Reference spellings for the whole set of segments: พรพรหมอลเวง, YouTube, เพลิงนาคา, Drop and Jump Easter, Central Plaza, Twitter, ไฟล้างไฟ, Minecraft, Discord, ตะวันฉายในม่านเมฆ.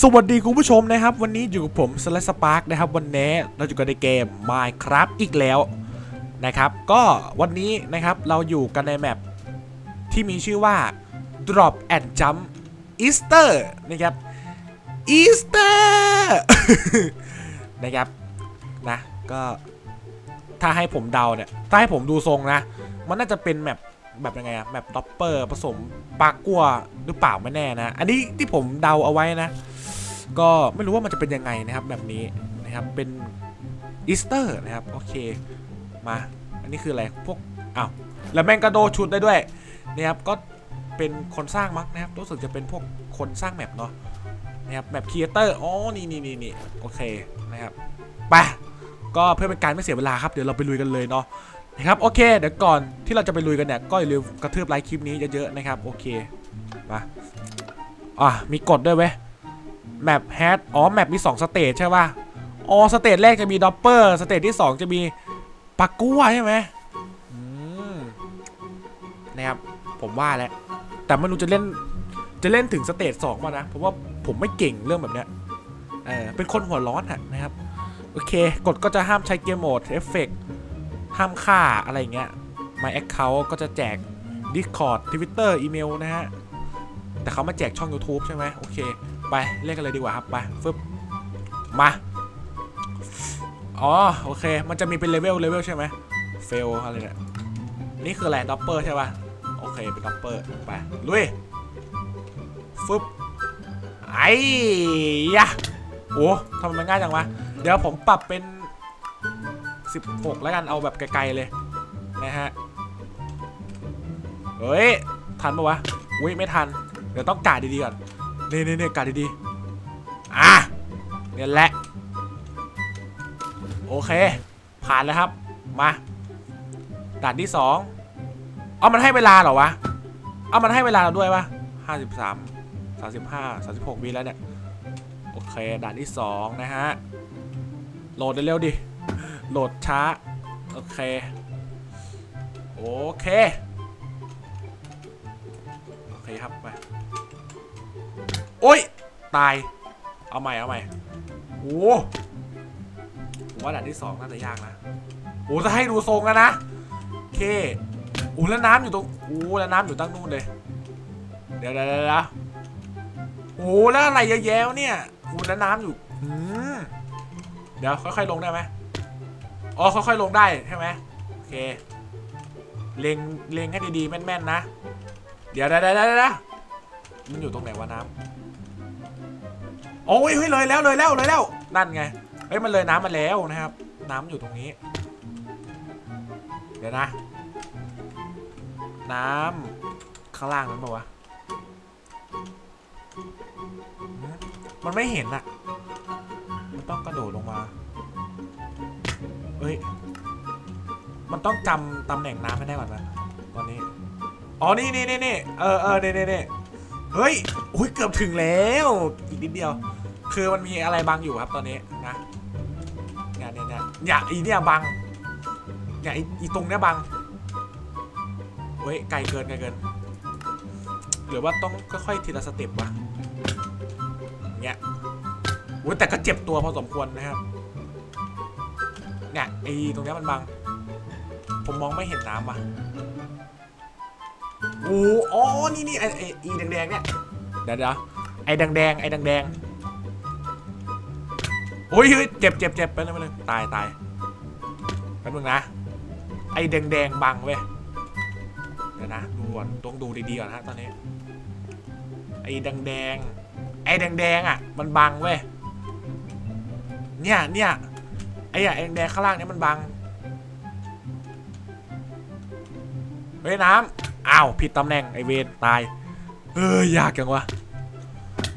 สวัสดีคุณผู้ชมนะครับวันนี้อยู่กับผมสไลด์สปาร์คนะครับวันนี้เราอยู่กันในเกม Minecraft อีกแล้วนะครับก็วันนี้นะครับเราอยู่กันในแมปที่มีชื่อว่า Drop and Jump Easter นะครับ Easter นะครับนะก็ถ้าให้ผมเดาเนี่ยถ้าให้ผมดูทรงนะมันน่าจะเป็นแมปแบบยังไงอะแมปด็อปเปอร์ผสมปลากัวหรือเปล่าไม่แน่นะอันนี้ที่ผมเดาเอาไว้นะก็ไม่รู้ว่ามันจะเป็นยังไงนะครับแบบนี้นะครับเป็นอีสเตอร์นะครับโอเคมาอันนี้คืออะไรพวกอ้าวแล้วแม่งกระโดดชุดได้ด้วยนะครับก็เป็นคนสร้างมั้งนะครับรู้สึกจะเป็นพวกคนสร้างแมปเนาะนะครับแมปครีเอเตอร์อ๋อนี่โอเคนะครับไปก็เพื่อเป็นการไม่เสียเวลาครับเดี๋ยวเราไปลุยกันเลยเนาะนะครับโอเคเดี๋ยวก่อนที่เราจะไปลุยกันเนี่ยก็อย่าลืมกระทืบไลค์คลิปนี้เยอะๆนะครับโอเคมามีกฎด้วยเว้ยแมปแฮทอ๋อแมปมี2สเตจใช่ป่ะอ๋อสเตจแรกจะมีด็อปเปอร์สเตจที่2จะมีปลากั่วใช่ไหมนะครับผมว่าแล้วแต่ไม่รู้จะเล่นถึงสเตจ2ป่ะนะเพราะว่าผมไม่เก่งเรื่องแบบเนี้ยเป็นคนหัวร้อนอะนะครับโอเคกฎก็จะห้ามใช้เกมโหมดเอฟเฟกต์ห้ามค่าอะไรเงี้ย My Account ก็จะแจก Discord Twitter อีเมลนะฮะแต่เขามาแจกช่อง YouTube ใช่ไหมโอเคไปเล่นกันเลยดีกว่าครับไปฟึบมาอ๋อโอเคมันจะมีเป็นเลเวลใช่ไหมเฟลอะไรเนี่ยนี่คืออะไรด็อปเปอร์ใช่ป่ะโอเคเป็นด็อปเปอร์ไปลุยฟึบไอ้ยะโอ้ทำไมมันง่ายจังวะเดี๋ยวผมปรับเป็น16แล้วกันเอาแบบไกลๆเลยนะฮะเฮ้ยทันปะวะอุ้ยไม่ทันเดี๋ยวต้องกะดีๆก่อนนี่กะดีๆเนี่ยแหละโอเคผ่านแล้วครับมาด่านที่2เอามันให้เวลาเหรอวะเอามันให้เวลาเราด้วยปะ53 35 36วิแล้วเนี่ยโอเคด่านที่2นะฮะโหลดเร็วๆดิโหลดช้าโอเคครับไปโอ้ยตายเอาใหม่โอ้ผมว่าด่านที่2น่าจะยากนะโอ้จะให้ดูทรงแล้วนะโอเคโอ้แล้วน้ำอยู่ตรงโอ้แล้วน้ำอยู่ตั้งนู่นเลยเดี๋ยวโอ้แล้วอะไรเยอะแยะเนี่ยโอ้แล้วน้ำอยู่เดี๋ยวค่อยๆลงได้ไหมอ๋อค่อยๆลงได้ใช่ไหมโอเคเล็งให้ดีๆแม่นๆนะเดี๋ยวได้มันอยู่ตรงไหนวะน้ำโอ้ยเลยแล้วนั่นไงเฮ้ยมันเลยน้ำมาแล้วนะครับน้ำอยู่ตรงนี้เดี๋ยวนะน้ำข้างล่างนั้นปะวะมันไม่เห็นอะมันต้องกระโดดลงมามันต้องจำตำแหน่งน้ำให้ได้ก่อนนะตอนนี้อ๋อนี่เน่เฮ้ยอุ้ยเกือบถึงแล้วอีกนิดเดียวคือมันมีอะไรบังอยู่ครับตอนนี้นะเนี่ยอีเนี่ยบังเนี่ยอีตรงเนี่ยบังเฮ้ยไกลเกินหรือว่าต้องค่อยๆทีละสเต็ปวะเนี่ยอุ้ยแต่ก็เจ็บตัวพอสมควรนะครับเนี่ยไอ้ตรงนี้มันบังผมมองไม่เห็นน้ำว่ะโอ้อ๋อนี่ไอ้แดงเนี่ยเดี๋ยวไอ้แดงโอ้ยเจ็บไปเลยตายแป๊บนึงนะไอ้แดงบังเว้ยเดี๋ยวนะดูก่อนต้องดูดีๆก่อนฮะตอนนี้ไอ้แดงอ่ะมันบังเว้ยเนี่ยไอ้อะแดงข้างล่างเนี่ยมันบังเฮ้ยน้ำอ้าวผิดตำแหน่งไอเวรตายยากจังวะ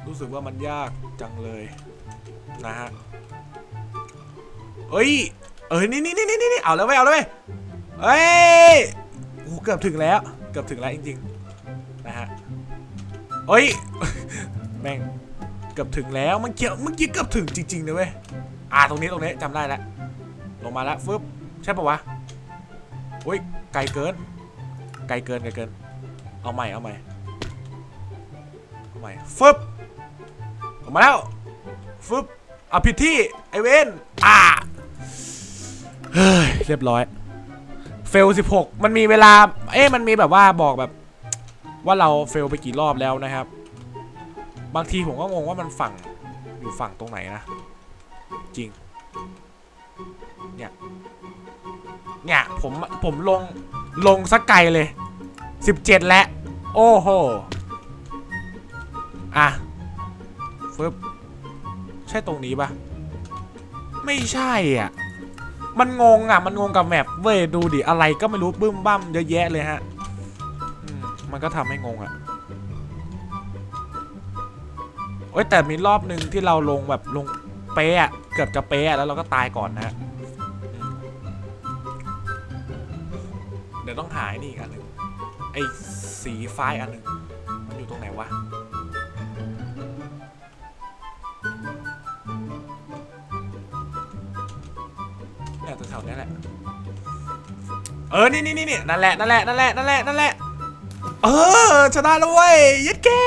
รู้สึกว่ามันยากจังเลยนะฮะเอ้ยนี่เอาแล้วเว้ยเอ้ยโอ้เกือบถึงแล้วจริงๆนะฮะเอ้ยแม่งเกือบถึงแล้วเมื่อกี้เกือบถึงจริงๆเลยเว้ยตรงนี้จำได้แล้วลงมาแล้วฟึบใช่ปะวะอุ้ยไกลเกินเอาใหม่ฟึบ มาแล้วฟึบเอาผิดที่ไอเวนเฮ้ยเรียบร้อยเฟล16มันมีเวลามันมีแบบว่าบอกแบบว่าเราเฟลไปกี่รอบแล้วนะครับบางทีผมก็งงว่ามันฝั่งอยู่ฝั่งตรงไหนนะจริงเนี่ยผมลงสักไกลเลย17แล้วโอ้โหฟึบใช่ตรงนี้ปะไม่ใช่อ่ะมันงงกับแมปเว้ยดูดิอะไรก็ไม่รู้บึ้มบั้มเยอะแยะเลยฮะมันก็ทำให้งงอ่ะโอ้ยแต่มีรอบหนึ่งที่เราลงแบบลงเป๊ะเกือบจะเป๊ะแล้วเราก็ตายก่อนนะเดี๋ยวต้องหายนี่อีกอันหนึ่งไอ้สีฟ้าอันหนึ่งมันอยู่ตรงไหนวะแถวนี้แหละนี่นั่นแหละชนะแล้วเว้ยยัดแก่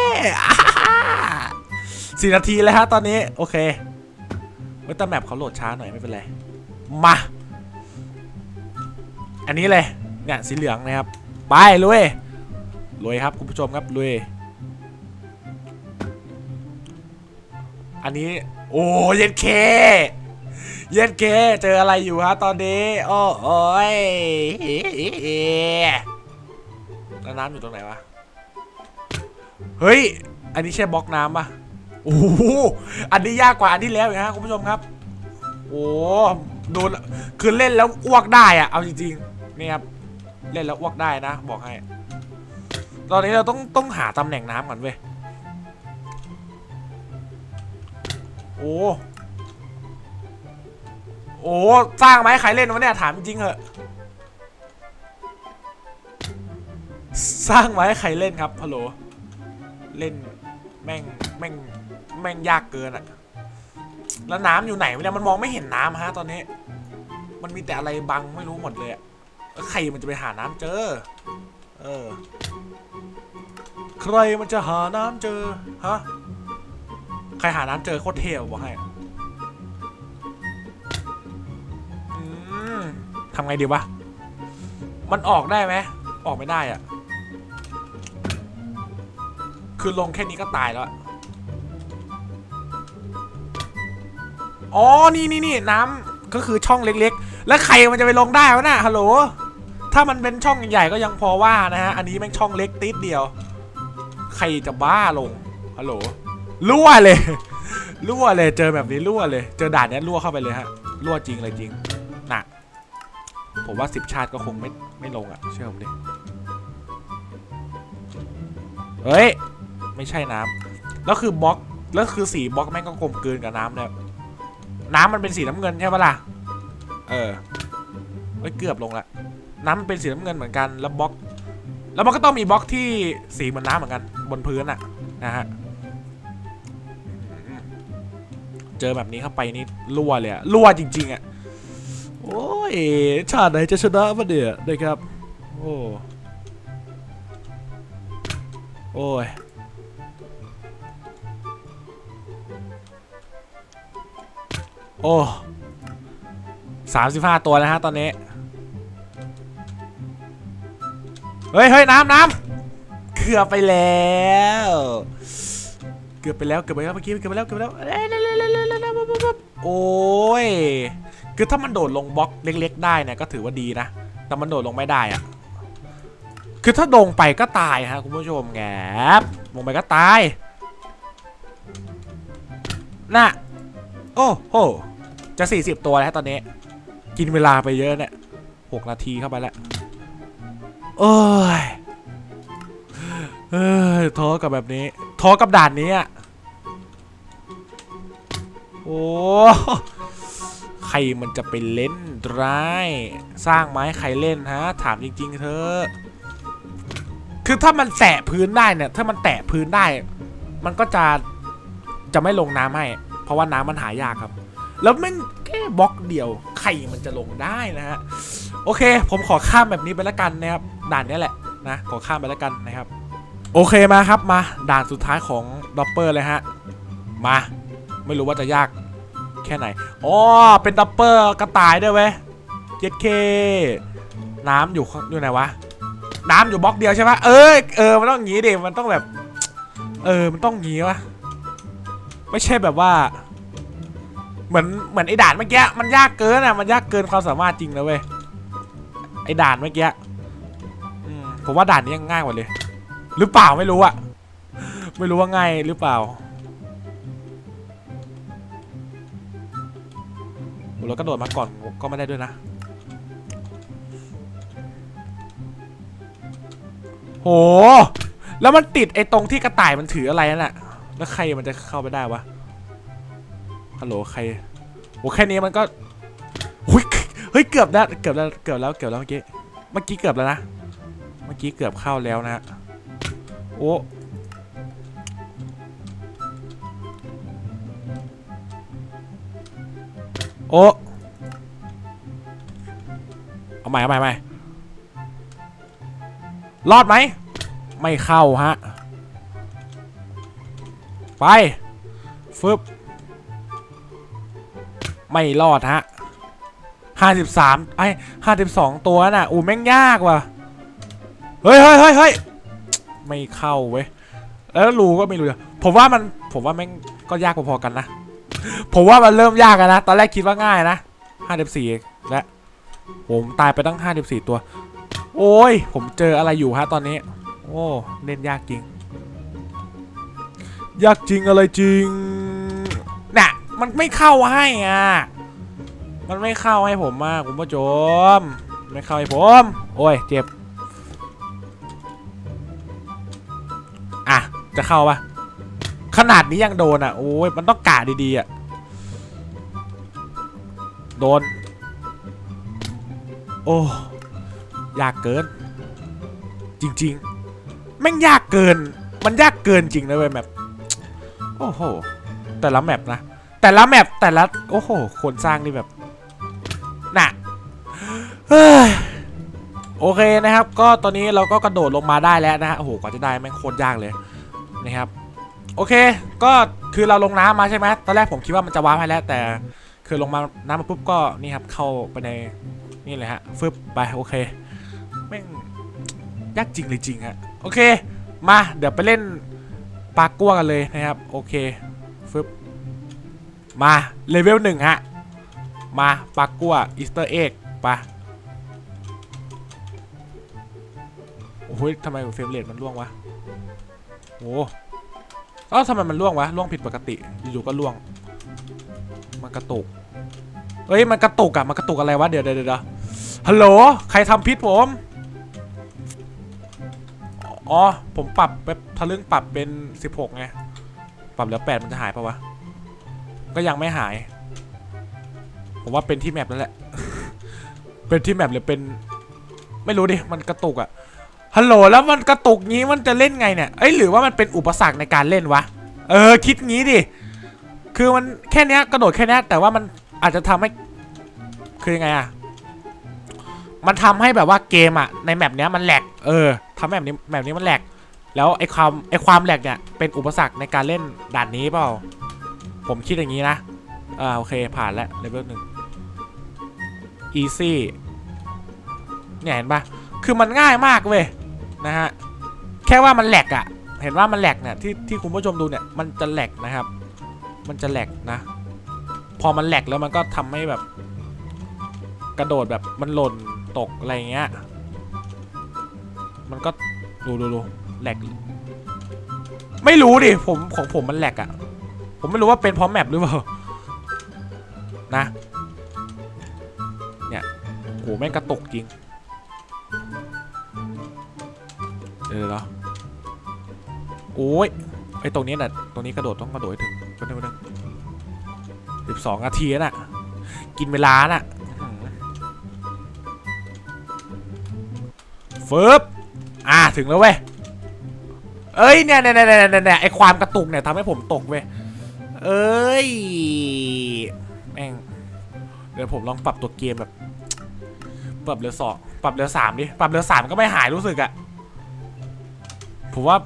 4 นาทีแล้วฮะตอนนี้โอเคแต่แมปเขาโหลดช้าหน่อยไม่เป็นไรมาอันนี้เลยเนี่ยสีเหลืองนะครับไปลุยลุยครับคุณผู้ชมครับลุยอันนี้โอ้ยัดแก่เจออะไรอยู่ฮะตอนนี้โอ้โอยแล้วน้ำอยู่ตรงไหนวะเฮ้ยอันนี้ใช่บล็อกน้ำปะโอ้โหอันนี้ยากกว่าอันที่แล้วอีกฮะคุณผู้ชมครับโอ้โดนคือเล่นแล้วอ้วกได้อะเอาจริงๆนี่ครับเล่นแล้วอ้วกได้นะบอกให้ตอนนี้เราต้องหาตำแหน่งน้ำก่อนเว้ยโอ้สร้างไหมใครเล่นวะเนี่ยถามจริงเหอะสร้างไหมใครเล่นครับฮัลโหลเล่นแม่งยากเกินอะแล้วน้ำอยู่ไหนวะเนี่ยมันมองไม่เห็นน้ำฮะตอนนี้มันมีแต่อะไรบังไม่รู้หมดเลยอะใครมันจะไปหาน้ำเจอใครมันจะหาน้ำเจอฮะใครหาน้ำเจอโคตรเท่บอกให้ทำไงดีวะมันออกได้ไหมออกไม่ได้อะคือลงแค่นี้ก็ตายแล้วอ๋อนี่น้ำก็คือช่องเล็กๆแล้วใครมันจะไปลงได้วะน่ะฮัลโหลถ้ามันเป็นช่องใหญ่ก็ยังพอว่านะฮะอันนี้แม่งช่องเล็กติดเดียวใครจะบ้าลงฮัลโหลรั่วเลยรั่วเลยเจอแบบนี้รั่วเลยเจอด่านนี้รั่วเข้าไปเลยฮะรั่วจริงเลยจริงหนักผมว่า10ชาติก็คงไม่ลงอ่ะเชื่อผมดิเฮ้ยไม่ใช่น้ำแล้วคือบล็อกแล้วคือสีบล็อกแม่งก็กลมกลืนกับน้ำแล้วน้ำมันเป็นสีน้ำเงินใช่ปะล่ะเกือบลงละน้ำมันเป็นสีน้ำเงินเหมือนกันแล้วบล็อกแล้วมันก็ต้องมีบล็อกที่สีเหมือนน้ำเหมือนกันบนพื้นอ่ะนะฮะเจอแบบนี้เข้าไปนี่รั่วเลยอ่ะรั่วจริงๆอ่ะโอ้ยชาติไหนจะชนะมาเดี๋ยวนะครับโอ้ยโอ้35ตัวนะฮะตอนนี้เฮ้ยน้ำเกือบไปแล้วเมื่อกี้เกือบไปแล้วโอ้ยคือถ้ามันโดดลงบล็อกเล็กๆได้เนี่ยก็ถือว่าดีนะแต่มันโดดลงไม่ได้อะคือถ้าลงไปก็ตายฮะคุณผู้ชมแงบลงไปก็ตายน่ะโอ้โหจะ40ตัวแล้วตอนนี้กินเวลาไปเยอะเนี่ย6 นาทีเข้าไปแล้วโอ้ยท้อกับแบบนี้ท้อกับด่านนี้อ่ะโอ้ใครมันจะไปเล่นร้ายสร้างไม้ใครเล่นฮะถามจริงๆเธอคือถ้ามันแตะพื้นได้เนี่ยถ้ามันแตะพื้นได้มันก็จะไม่ลงน้ำให้เพราะว่าน้ำมันหายากครับแล้วมันแค่บล็อกเดียวใครมันจะลงได้นะฮะโอเคผมขอข้ามแบบนี้ไปแล้วกันนะครับด่านนี้แหละนะขอข้ามไปแล้วกันนะครับโอเคมาครับมาด่านสุดท้ายของด็อปเปอร์เลยฮะ มาไม่รู้ว่าจะยากแค่ไหนอ๋อเป็นดับเบิลกระต่ายด้วยเว้ยเจ็ดเคน้ำอยู่ไหนวะน้ำอยู่บล็อกเดียวใช่ปะเออมันต้องงี้ดิมันต้องแบบมันต้องงี้วะไม่ใช่แบบว่าเหมือนไอ้ด่านเมื่อกี้มันยากเกินอ่ะมันยากเกินความสามารถจริงนะเว้ยไอ้ด่านเมื่อกี้ผมว่าด่านนี้ง่ายกว่าเลยหรือเปล่าไม่รู้อ่ะไม่รู้ว่าง่ายหรือเปล่าเรากระโดดมาก่อนก็ไม่ได้ด้วยนะโหแล้วมันติดไอ้ตรงที่กระต่ายมันถืออะไรนั่นแหละแล้วใครมันจะเข้าไปได้วะฮัลโหลใครโอ้แค่นี้มันก็เฮ้ยเกือบแล้วเมื่อกี้เกือบแล้วนะเมื่อกี้เกือบเข้าแล้วนะโอ้โอ้เอาใหม่รอดไหมไม่เข้าฮะไปฟึบไม่รอดฮะ53ไอ้52ตัวน่ะอู้แม่งยากว่ะเฮ้ยไม่เข้าเว้ยแล้วรูก็ไม่รู้ผมว่าแม่งก็ยากพอๆกันนะผมว่ามันเริ่มยากนะตอนแรกคิดว่าง่ายนะ54เองและผมตายไปตั้ง54ตัวโอ้ยผมเจออะไรอยู่ฮะตอนนี้โอ้เล่นยากจริงอะไรจริงน่ะมันไม่เข้าให้อ่ะมันไม่เข้าให้ผมมากคุณผู้ชมไม่เข้าให้ผมโอ้ยเจ็บอ่ะจะเข้าปะขนาดนี้ยังโดนอ่ะโอ้ยมันต้องกะดีๆอ่ะโดนโอ้ยากเกินจริงๆแม่งยากเกินมันยากเกินจริงนะเว้ยแมปโอ้โหแต่ละแมปนะแต่ละโอ้โหคนสร้างนี่แบบน่ะโอเคนะครับก็ตอนนี้เราก็กระโดดลงมาได้แล้วนะฮะโอ้โหกว่าจะได้แม่งโคตรยากเลยนะครับโอเคก็คือเราลงน้ำมาใช่ไหมตอนแรกผมคิดว่ามันจะว้าไปแล้วแต่คือลงมาน้ำมาปุ๊บก็นี่ครับเข้าไปในนี่เลยฮะฟึบไปโอเคแม่งยากจริงเลยจริงฮะโอเคมาเดี๋ยวไปเล่นปลากั่วกันเลยนะครับโอเคฟึบมาเลเวล1ฮะมาปลากั่วอีสเตอร์เอ็กปะโอ้โหทำไมเฟรมเรทมันล่วงวะโอ้เอ้าทำไมมันล่วงวะล่วงผิดปกติอยู่ๆก็ล่วงมันกระตุกเฮ้ยมันกระตุกอะมันกระตุกอะไรวะเดี๋ยวฮัลโหลใครทำพิษผมอ๋อผมปรับแบบทะลึ่งปรับเป็น16ไงปรับเหลือ8มันจะหายปะวะก็ยังไม่หายผมว่าเป็นที่แมปแล้วแหละ เป็นที่แมปหรือเป็นไม่รู้ดิมันกระตุกอะฮัลโหลแล้วมันกระตุกงี้มันจะเล่นไงเนี่ยเอ้ยหรือว่ามันเป็นอุปสรรคในการเล่นวะคิดงี้ดิคือมันแค่เนี้ยกระโดดแค่เนี้ยแต่ว่ามันอาจจะทำให้คือยังไงอะมันทำให้แบบว่าเกมอะในแมปเนี้ยมันแหลกทำแบบนี้มันแหลกแล้วไอความแหลกเนี่ยเป็นอุปสรรคในการเล่นด่านนี้เปล่าผมคิดอย่างนี้นะโอเคผ่านแล้วเลเวล1อีซี่เนี่ยเห็นปะคือมันง่ายมากเว้ยนะฮะแค่ว่ามันแหลกอะเห็นว่ามันแหลกเนี่ยที่คุณผู้ชมดูเนี่ยมันจะแหลกนะครับมันจะแหลกนะพอมันแหลกแล้วมันก็ทำให้แบบกระโดดแบบมันหล่นตกอะไรเงี้ยมันก็ดูแหลกไม่รู้ดิของผมมันแหลกอะผมไม่รู้ว่าเป็นเพราะแมปหรือเปล่านะเนี่ยโหแม่งกระตุกจริงเหรอโอ้ยไอตรงนี้น่ะตรงนี้กระโดดต้องกระโดดถึงก็ได้นะ12นาทีน่ะกินเวลาน่ะฟึบถึงแล้วเว้ยเอ้ยเนี่ยไอความกระตุกเนี่ยทำให้ผมตกเว้ยเอ้ยแม่งเดี๋ยวผมลองปรับตัวเกมแบบปรับเหลือ2ปรับเหลือ3ดิปรับเหลือ3ก็ไม่หายรู้สึกอะผมว่า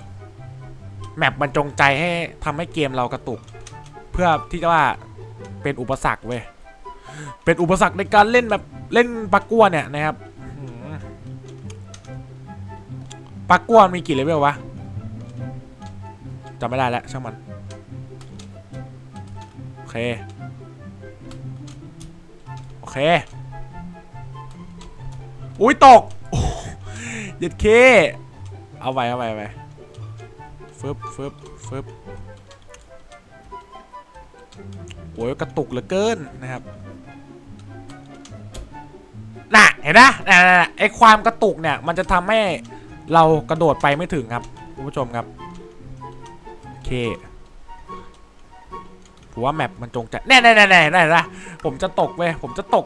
แมปมันจงใจให้ทำให้เกมเรากระตุก เพื่อที่จะว่าเป็นอุปสรรคเว้ยเป็นอุปสรรคในการเล่นแบบเล่นปลากัวเนี่ยนะครับปลากัวมีกี่เลเวลวะจำไม่ได้แล้วช่างมันโอเคโอเคอุ้ยตกหยัดเคเอาไปเอาไปเอาไปฟึบฟึบฟึบโอ้ยกระตุกเหลือเกินนะครับน่ะเห็นนะไอความกระตุกเนี่ยมันจะทำให้เรากระโดดไปไม่ถึงครับคุณผู้ชมครับโอเคผมว่าแมปมันจงใจแน่แน่แน่แน่แน่นะผมจะตกเว้ยผมจะตก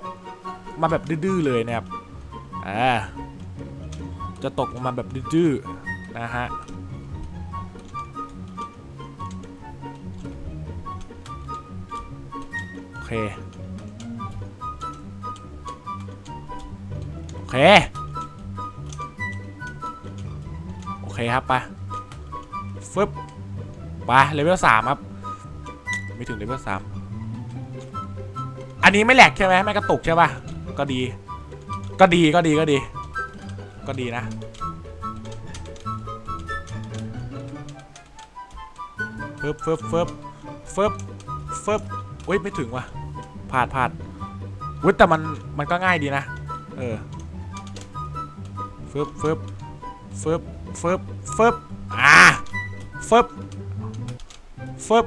มาแบบดื้อๆเลยนะครับจะตกมาแบบดื้อๆนะฮะโอเคโอเคโอเคครับไปฟึบไปเลเวล3ครับไม่ถึงเลเวล3อันนี้ไม่แหลกใช่ไหมไม่กระตุกใช่ป่ะก็ดีก็ดีก็ดีก็ดีก็ดีนะฟึบฟึบฟึบฟึบฟึบอุ้ยไม่ถึงว่ะพลาดพลาดอุ้ยแต่มันก็ง่ายดีนะฟึบฟึบฟึบฟึบฟึบฟึบฟึบ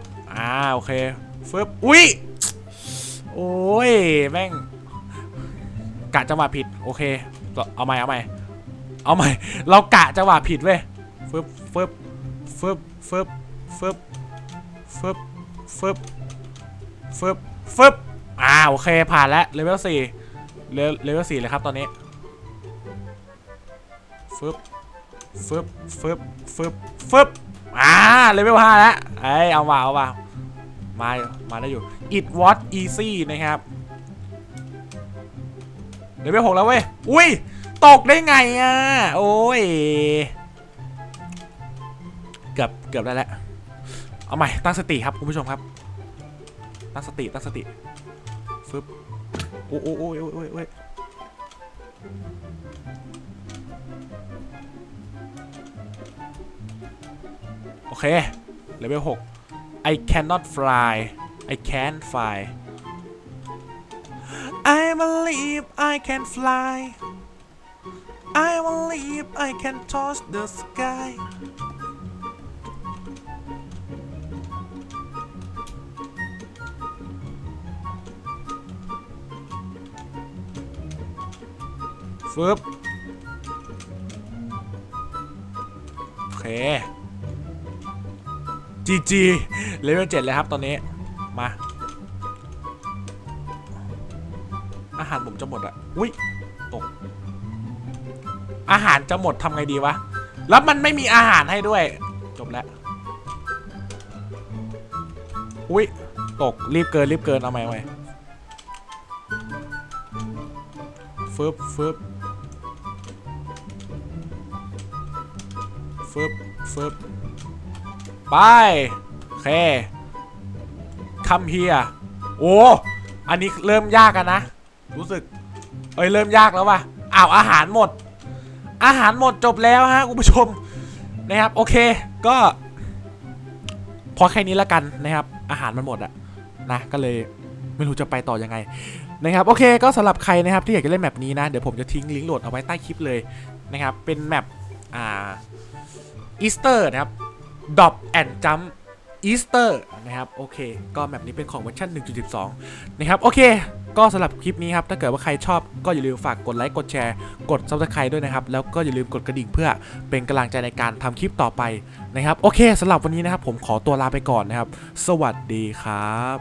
โอเคฟึบอุ้ยโอ้ยแม่งกะจังหวะผิดโอเคเอาใหม่เอาใหม่เอาใหม่เรากะจังหวะผิดเว้ยฟึบฟึบฟึบฟึบฟึบฟึบฟึบฟึบฟึบโอเคผ่านแล้วเลเวล4เลเวล4เลยครับตอนนี้ฟึบฟึบฟึบฟึบฟึบเลเวล5แล้วเอ้ยเอาว่ะเอาว่ะมาได้อยู่ it was easy นะครับเลเวล6แล้วเว้ยอุ้ยตกได้ไงอ่ะโอ้ยเกือบได้แล้วเอาใหม่ตั้งสติครับคุณผู้ชมครับตั้งสติตั้งสติฟึบโอ้โอ้โอ้ยโอ้ยโอ้ยโอเคเลเวล6 I cannot fly I can't fly I believe I can fly I believe I can touch the sky ฟึบโอเค GG เลเวล7เลยครับตอนนี้มาอาหารผมจะหมดอ่ะอุ้ยตกอาหารจะหมดทำไงดีวะแล้วมันไม่มีอาหารให้ด้วยจบแล้วอุ้ยตกรีบเกินรีบเกินเอาไหมไหมฟึบฟึบฟึบฟึบไปโอเคคัมเฮียโอ้อันนี้เริ่มยากกันนะรู้สึกเริ่มยากแล้วว่ะอ้าวอาหารหมดอาหารหมดจบแล้วฮะคุณผู้ชมนะครับโอเคก็พอแค่นี้ละกันนะครับอาหารมันหมดอะนะก็เลยไม่รู้จะไปต่อยังไงนะครับโอเคก็สำหรับใครนะครับที่อยากจะเล่นแมปนี้นะเดี๋ยวผมจะทิ้งลิงก์โหลดเอาไว้ใต้คลิปเลยนะครับเป็นแมปอีสเตอร์นะครับดรอปแอนด์จัมป์อีสเตอร์นะครับโอเคก็แมปนี้เป็นของเวอร์ชัน 1.12 นะครับโอเคก็สำหรับคลิปนี้ครับถ้าเกิดว่าใครชอบก็อย่าลืมฝากกดไลค์กดแชร์กด Subscribe ด้วยนะครับแล้วก็อย่าลืมกดกระดิ่งเพื่อเป็นกำลังใจในการทำคลิปต่อไปนะครับโอเคสำหรับวันนี้นะครับผมขอตัวลาไปก่อนนะครับสวัสดีครับ